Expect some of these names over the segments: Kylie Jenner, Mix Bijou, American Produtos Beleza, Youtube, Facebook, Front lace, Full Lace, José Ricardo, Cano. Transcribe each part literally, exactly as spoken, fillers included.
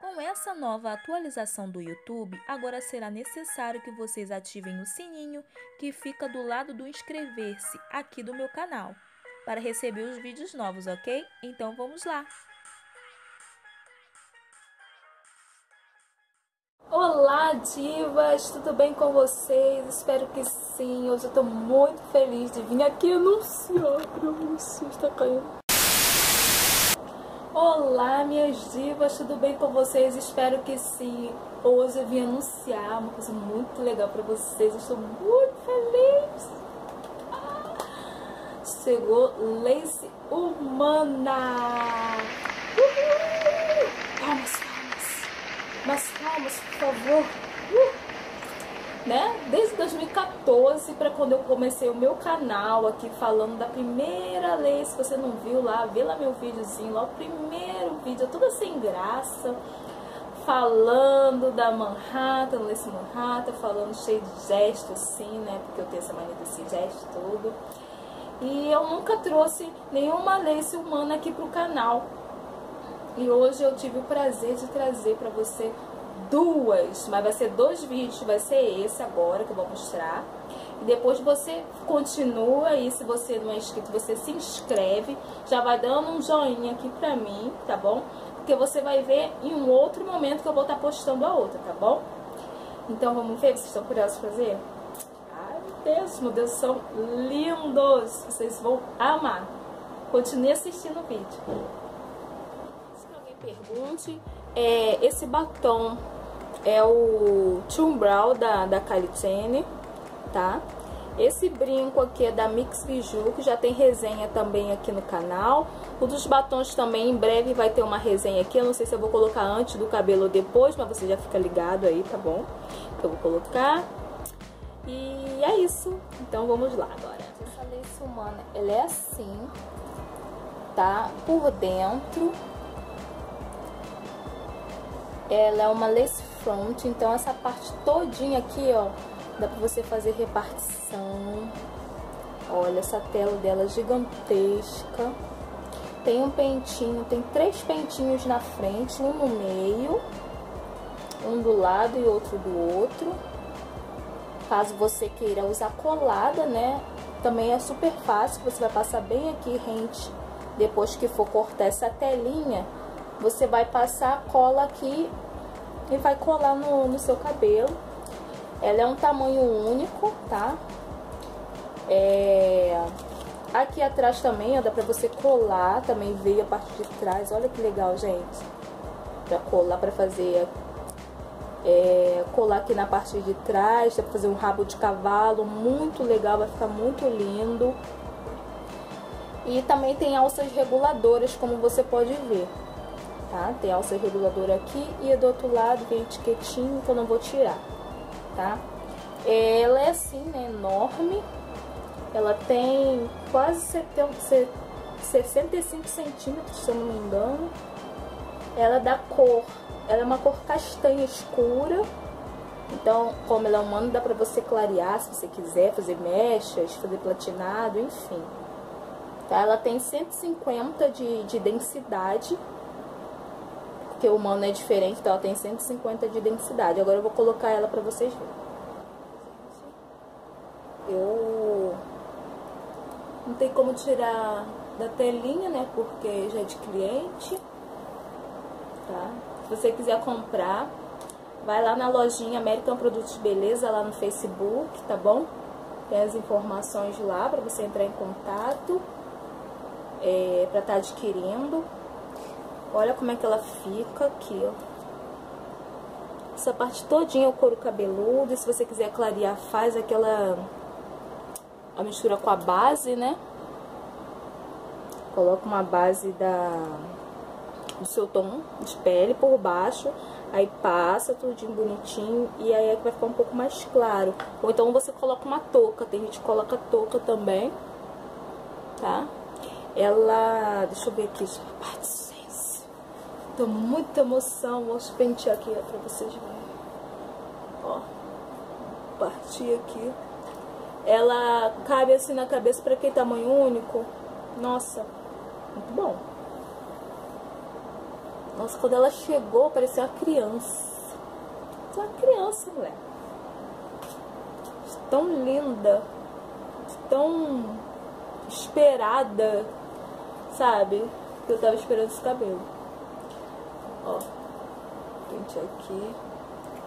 Com essa nova atualização do YouTube, agora será necessário que vocês ativem o sininho que fica do lado do inscrever-se aqui do meu canal, para receber os vídeos novos, ok? Então vamos lá! Olá, divas! Tudo bem com vocês? Espero que sim! Hoje eu tô muito feliz de vir aqui anunciar pra vocês, tá caindo. Olá, minhas divas! Tudo bem com vocês? Espero que sim! Hoje eu vim anunciar uma coisa muito legal pra vocês. Eu estou muito feliz! Ah, chegou lace humana! Uhul! Vamos! Mas calmas, por favor, uh, né? Desde dois mil e quatorze, para quando eu comecei o meu canal aqui falando da primeira lei, se você não viu lá, vê lá meu videozinho, lá o primeiro vídeo, toda sem graça, falando da Manhattan, Lace Manhattan, falando cheio de gesto assim, né? Porque eu tenho essa mania desse gesto todo. E eu nunca trouxe nenhuma lace humana aqui pro canal. E hoje eu tive o prazer de trazer pra você duas, mas vai ser dois vídeos, vai ser esse agora que eu vou mostrar. E depois você continua, e se você não é inscrito, você se inscreve, já vai dando um joinha aqui pra mim, tá bom? Porque você vai ver em um outro momento que eu vou estar postando a outra, tá bom? Então vamos ver, vocês estão curiosos pra ver? Ai meu Deus, meu Deus, são lindos! Vocês vão amar! Continue assistindo o vídeo. Pergunte, é, esse batom é o Two Brow da, da Kylie Jenner, tá? Esse brinco aqui é da Mix Bijou, que já tem resenha também aqui no canal. O dos batons também em breve vai ter uma resenha aqui, eu não sei se eu vou colocar antes do cabelo ou depois, mas você já fica ligado aí, tá bom? Eu vou colocar. E é isso, então vamos lá agora. Essa lace humana, ela é assim, tá? Por dentro. Ela é uma lace front, então essa parte todinha aqui, ó, dá pra você fazer repartição. Olha, essa tela dela é gigantesca. Tem um pentinho, tem três pentinhos na frente, um no meio, um do lado e outro do outro. Caso você queira usar colada, né, também é super fácil, você vai passar bem aqui, rente, depois que for cortar essa telinha. Você vai passar a cola aqui e vai colar no, no seu cabelo. Ela é um tamanho único, tá? É... Aqui atrás também, ó, dá pra você colar, também veio a parte de trás. Olha que legal, gente. Pra colar, pra fazer... É... Colar aqui na parte de trás, dá pra fazer um rabo de cavalo. Muito legal, vai ficar muito lindo. E também tem alças reguladoras, como você pode ver. Tá? Tem alça reguladora aqui e do outro lado tem etiquetinho que eu não vou tirar, tá? Ela é assim, né? Enorme. Ela tem quase sessenta e cinco centímetros, se eu não me engano. Ela é da cor, ela é uma cor castanha escura. Então, como ela é humana, dá pra você clarear se você quiser, fazer mechas, fazer platinado, enfim. Tá? Ela tem cento e cinquenta de, de densidade. Porque o humano é diferente, então ela tem cento e cinquenta de densidade. Agora eu vou colocar ela pra vocês verem. Eu não tem como tirar da telinha, né? Porque já é de cliente, tá? Se você quiser comprar, vai lá na lojinha American Produtos Beleza, lá no Facebook, tá bom? Tem as informações lá pra você entrar em contato, é, pra estar adquirindo. Olha como é que ela fica aqui, ó. Essa parte todinha é o couro cabeludo. E se você quiser clarear, faz aquela... A mistura com a base, né? Coloca uma base da... do seu tom de pele por baixo. Aí passa tudinho bonitinho. E aí é que vai ficar um pouco mais claro. Ou então você coloca uma touca. Tem gente que coloca touca também. Tá? Ela... Deixa eu ver aqui. Parte... Tô muita emoção, vou pentear aqui ó, pra vocês verem. Ó, parti aqui. Ela cabe assim na cabeça pra quem tamanho único. Nossa, muito bom. Nossa, quando ela chegou, parecia uma criança. Uma criança, mulher. Tão linda. Tão esperada. Sabe? Que eu tava esperando esse cabelo. Ó. Gente, aqui.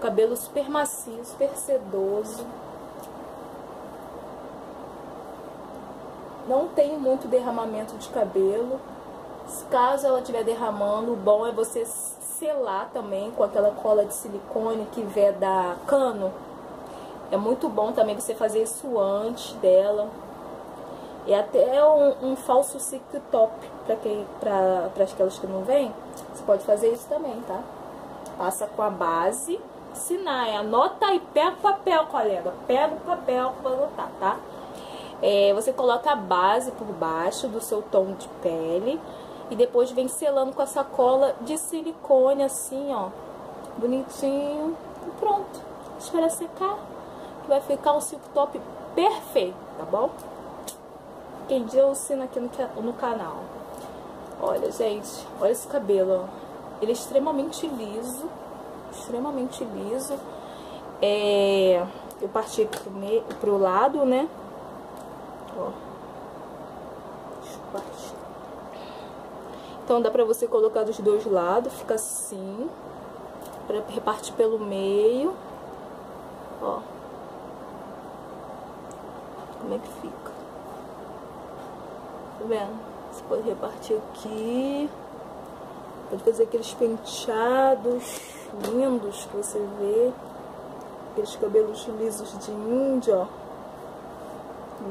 Cabelo super macio, super sedoso. Não tem muito derramamento de cabelo. Caso ela estiver derramando, o bom é você selar também com aquela cola de silicone que vem da Cano. É muito bom também você fazer isso antes dela. E até um, um falso silk top, pra, quem, pra, pra aquelas que não vêm, você pode fazer isso também, tá? Passa com a base. Sinai, anota e pega o papel, colega. Pega o papel pra anotar, tá? É, você coloca a base por baixo do seu tom de pele e depois vem selando com essa cola de silicone assim, ó, bonitinho, e pronto. Espera secar que vai ficar um silk top perfeito, tá bom? Quem dia eu ensino aqui no, no canal. Olha, gente, olha esse cabelo, ó. Ele é extremamente liso, extremamente liso. É, eu parti aqui pro, me, pro lado, né? Ó. Deixa eu partir. Então dá pra você colocar dos dois lados, fica assim, pra repartir pelo meio, ó. Como é que fica? Tá vendo? Você pode repartir aqui, pode fazer aqueles penteados lindos que você vê, aqueles cabelos lisos de índia, ó.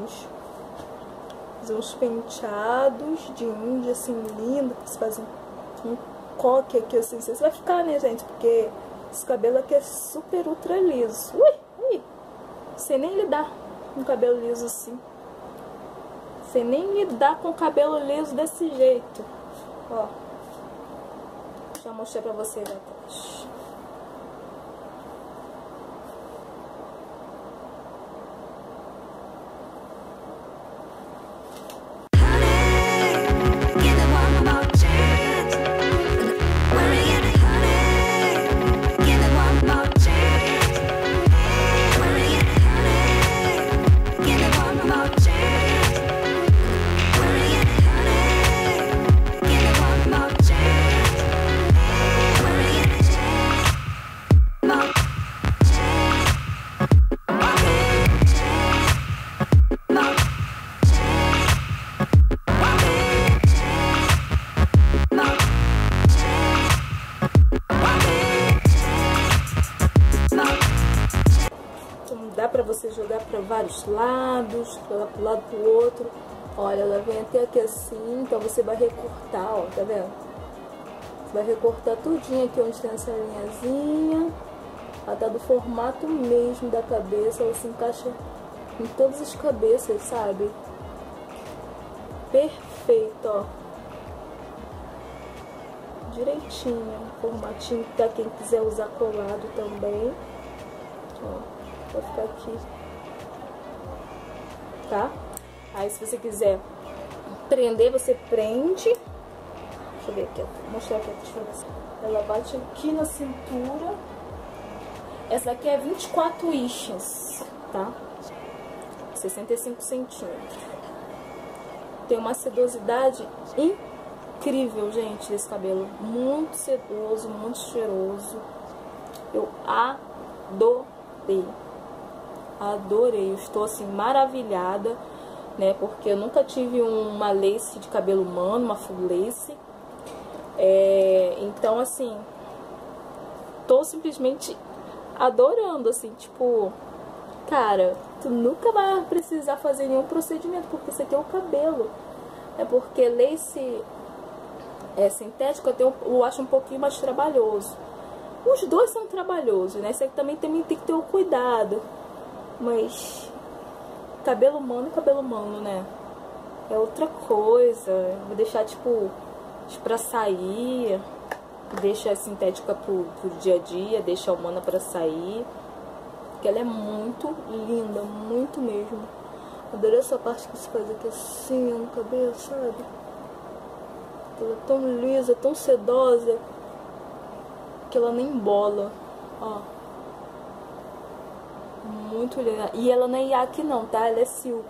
Isso. Uns penteados de índia, assim, lindo, que você faz um, um coque aqui, assim, você vai ficar, né, gente? Porque esse cabelo aqui é super ultra liso. Ui, ui! Sem nem lidar com cabelo liso assim. Sem nem lidar com cabelo liso desse jeito. Ó. Já mostrei pra vocês atrás. Vários lados, para um lado, para o outro. Olha, ela vem até aqui assim, então você vai recortar, ó, tá vendo? Você vai recortar tudinho aqui onde tem essa linhazinha. Ela tá do formato mesmo da cabeça, ela se encaixa em todas as cabeças, sabe? Perfeito, ó. Direitinho, formatinho para quem quiser usar colado também. Ó, vai ficar aqui. Tá? Aí se você quiser prender, você prende. Deixa eu ver aqui, ó. Vou mostrar aqui. Ela bate aqui na cintura. Essa aqui é vinte e quatro inches, tá? sessenta e cinco centímetros. Tem uma sedosidade incrível, gente, desse cabelo. Muito sedoso, muito cheiroso. Eu adorei. Adorei, eu estou assim maravilhada, né? Porque eu nunca tive uma lace de cabelo humano, uma full lace. É, então, assim, tô simplesmente adorando, assim, tipo, cara, tu nunca vai precisar fazer nenhum procedimento, porque você tem o cabelo. É porque lace é sintética, eu, tenho, eu acho um pouquinho mais trabalhoso. Os dois são trabalhosos, né? Você também, também tem que ter o cuidado. Mas cabelo humano é cabelo humano, né? É outra coisa. Vou deixar, tipo, pra sair. Deixa a sintética pro, pro dia a dia. Deixa a humana pra sair. Porque ela é muito linda. Muito mesmo. Adorei essa parte que você faz aqui assim no cabelo, sabe? Ela é tão lisa, tão sedosa. que ela nem bola, ó. Muito legal. E ela não é iaque não, tá? Ela é silk.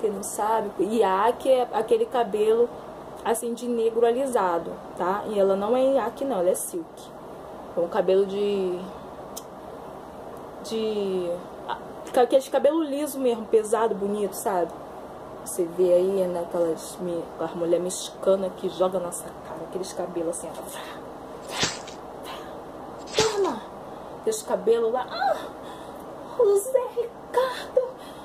Quem não sabe, iaque é aquele cabelo assim de negro alisado, tá? E ela não é iaque não, ela é silk. É um cabelo de... de... aquele cabelo liso mesmo, pesado, bonito, sabe? Você vê aí, né, aquelas, aquelas mulher mexicana que joga na nossa cara, aqueles cabelos assim, ó. Toma! Aqueles cabelos lá. Ah! José Ricardo!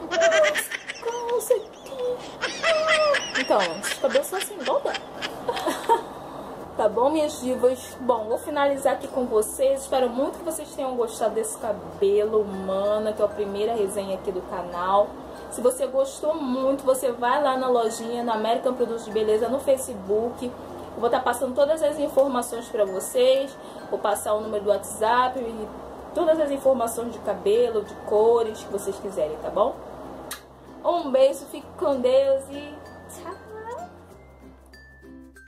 Nossa, não sei quem. Ah! Então, esses cabelos são assim, boba. Tá bom, minhas divas? Bom, vou finalizar aqui com vocês. Espero muito que vocês tenham gostado desse cabelo humana, que é a primeira resenha aqui do canal. Se você gostou muito, você vai lá na lojinha, na American Produtos Beleza, no Facebook. Eu vou estar passando todas as informações para vocês. Vou passar o número do WhatsApp e todas as informações de cabelo, de cores, que vocês quiserem, tá bom? Um beijo, fique com Deus e...